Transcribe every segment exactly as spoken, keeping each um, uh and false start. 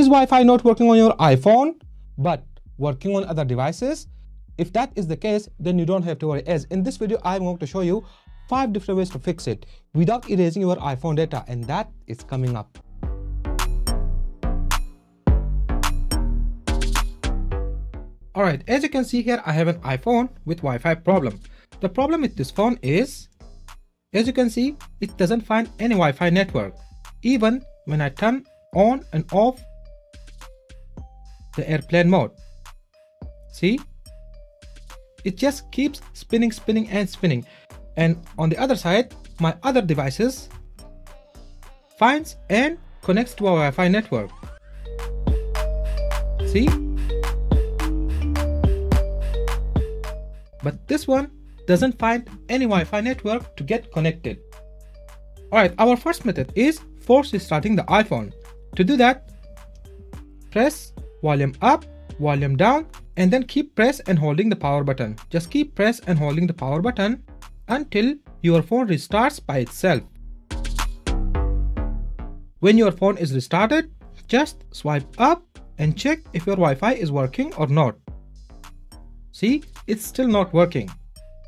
Is Wi-Fi not working on your iPhone, but working on other devices? If that is the case, then you don't have to worry, as in this video, I'm going to show you five different ways to fix it without erasing your iPhone data, and that is coming up. Alright, as you can see here, I have an iPhone with Wi-Fi problem. The problem with this phone is, as you can see, it doesn't find any Wi-Fi network. Even when I turn on and off the airplane mode. See? It just keeps spinning, spinning and spinning. And on the other side, my other devices finds and connects to our Wi-Fi network. See? But this one doesn't find any Wi-Fi network to get connected. Alright, our first method is force restarting the iPhone. To do that, press volume up, volume down, and then keep press and holding the power button. Just keep press and holding the power button until your phone restarts by itself. When your phone is restarted, just swipe up and check if your Wi-Fi is working or not. See, it's still not working.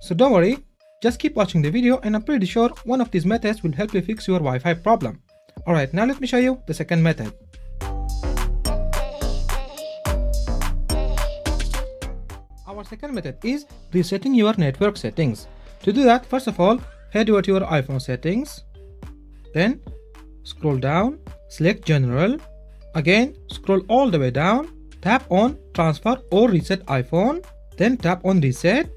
So don't worry, just keep watching the video and I'm pretty sure one of these methods will help you fix your Wi-Fi problem. Alright, now let me show you the second method. Our second method is resetting your network settings. To do that, first of all, head over to your iPhone settings, then scroll down, select General, again scroll all the way down, tap on Transfer or Reset iPhone, then tap on Reset,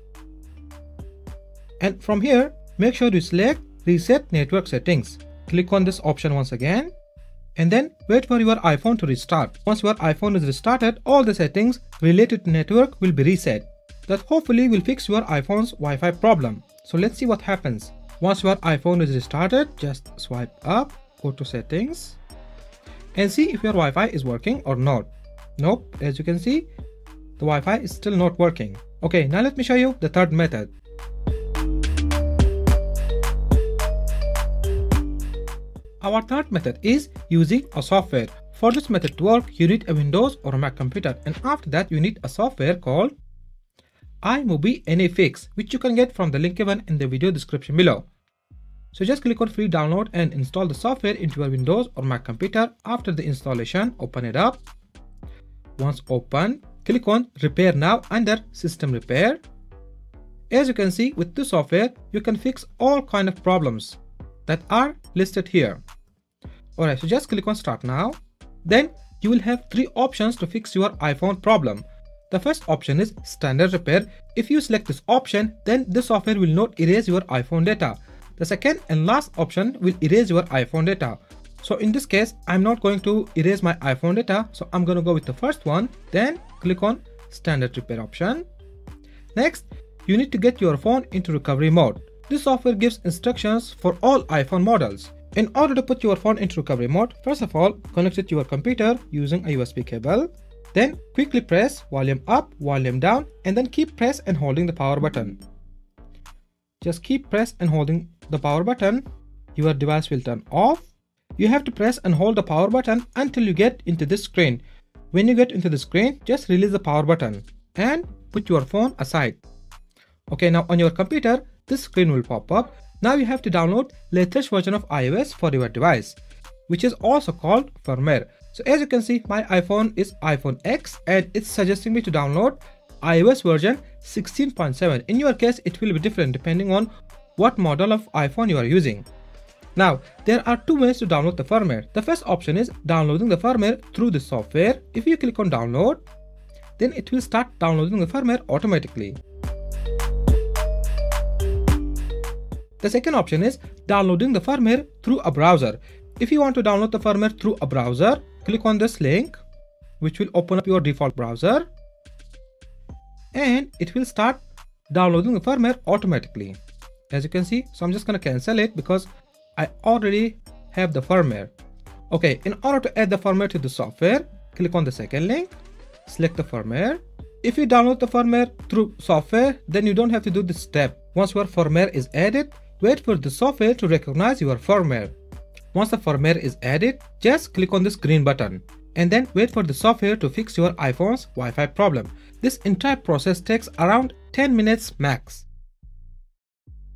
and from here make sure you select Reset Network Settings. Click on this option once again and then wait for your iPhone to restart. Once your iPhone is restarted, all the settings related to network will be reset. That hopefully will fix your iPhone's Wi-Fi problem. So let's see what happens. Once your iPhone is restarted, just swipe up, go to settings and see if your Wi-Fi is working or not. Nope, as you can see, the Wi-Fi is still not working. Okay, now let me show you the third method. Our third method is using a software. For this method to work, you need a Windows or a Mac computer, and after that you need a software called iMobie AnyFix, which you can get from the link given in the video description below. So just click on free download and install the software into your Windows or Mac computer. After the installation, open it up. Once open, click on repair now under system repair. As you can see, with this software you can fix all kind of problems that are listed here. Alright, so just click on start now. Then you will have three options to fix your iPhone problem. The first option is standard repair. If you select this option, then the software will not erase your iPhone data. The second and last option will erase your iPhone data. So in this case, I'm not going to erase my iPhone data, so I'm going to go with the first one. Then click on standard repair option. Next, you need to get your phone into recovery mode. This software gives instructions for all iPhone models. In order to put your phone into recovery mode, first of all, connect it to your computer using a U S B cable. Then quickly press volume up, volume down, and then keep press and holding the power button. Just keep press and holding the power button. Your device will turn off. You have to press and hold the power button until you get into this screen. When you get into the screen, just release the power button and put your phone aside. Okay, now on your computer, this screen will pop up. Now you have to download latest version of iOS for your device, which is also called firmware. So as you can see, my iPhone is iPhone ten and it's suggesting me to download iOS version sixteen point seven. In your case, it will be different depending on what model of iPhone you are using. Now, there are two ways to download the firmware. The first option is downloading the firmware through the software. If you click on download, then it will start downloading the firmware automatically. The second option is downloading the firmware through a browser. If you want to download the firmware through a browser, click on this link, which will open up your default browser, and it will start downloading the firmware automatically. As you can see, so I'm just going to cancel it because I already have the firmware. Okay, in order to add the firmware to the software, click on the second link, select the firmware. If you download the firmware through software, then you don't have to do this step. Once your firmware is added, wait for the software to recognize your firmware. Once the firmware is added, just click on this green button and then wait for the software to fix your iPhone's Wi-Fi problem. This entire process takes around ten minutes max.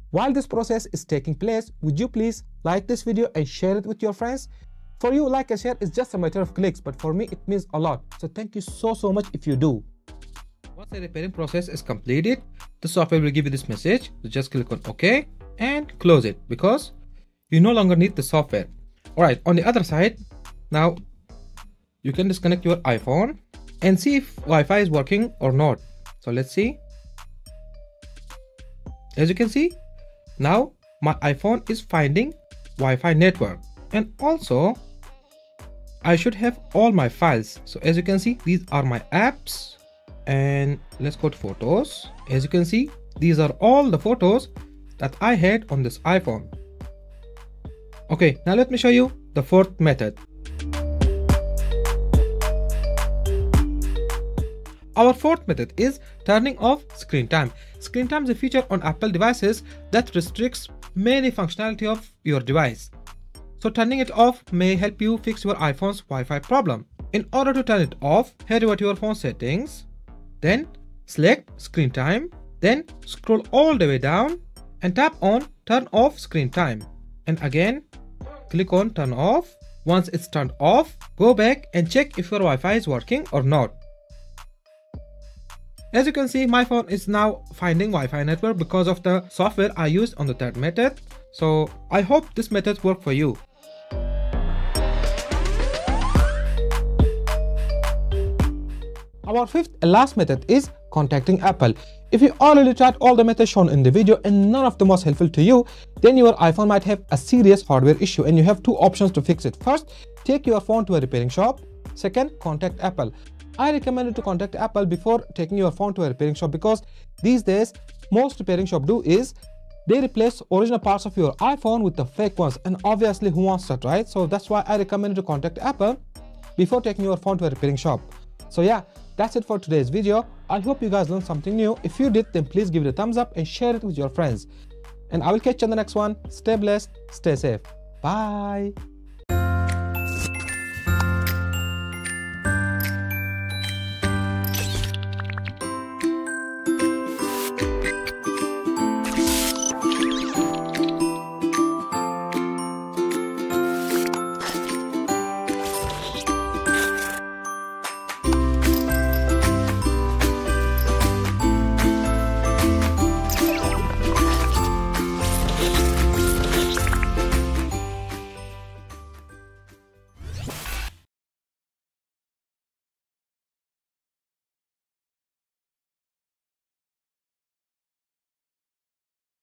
While this process is taking place, would you please like this video and share it with your friends? For you, like and share is just a matter of clicks, but for me it means a lot, so thank you so so much if you do. Once the repairing process is completed, the software will give you this message, so just click on OK and close it because you no longer need the software. Alright, on the other side, now you can disconnect your iPhone and see if Wi-Fi is working or not. So let's see. As you can see, now my iPhone is finding Wi-Fi network, and also I should have all my files. So as you can see, these are my apps, and let's go to photos. As you can see, these are all the photos that I had on this iPhone. Okay, now let me show you the fourth method. Our fourth method is turning off screen time. Screen time is a feature on Apple devices that restricts many functionality of your device. So turning it off may help you fix your iPhone's Wi-Fi problem. In order to turn it off, head over to your phone settings, then select screen time, then scroll all the way down and tap on turn off screen time, and again click on turn off. Once it's turned off, go back and check if your Wi-Fi is working or not. As you can see, my phone is now finding Wi-Fi network because of the software I used on the third method. So I hope this method worked for you. Our fifth and last method is contacting Apple. If you already tried all the methods shown in the video and none of them was helpful to you, then your iPhone might have a serious hardware issue and you have two options to fix it. First, take your phone to a repairing shop. Second, contact Apple. I recommend you to contact Apple before taking your phone to a repairing shop, because these days most repairing shops do is they replace original parts of your iPhone with the fake ones, and obviously who wants that, right? So that's why I recommend you to contact Apple before taking your phone to a repairing shop. So yeah, that's it for today's video. I hope you guys learned something new. If you did, then please give it a thumbs up and share it with your friends. And I will catch you in the next one. Stay blessed, stay safe. Bye.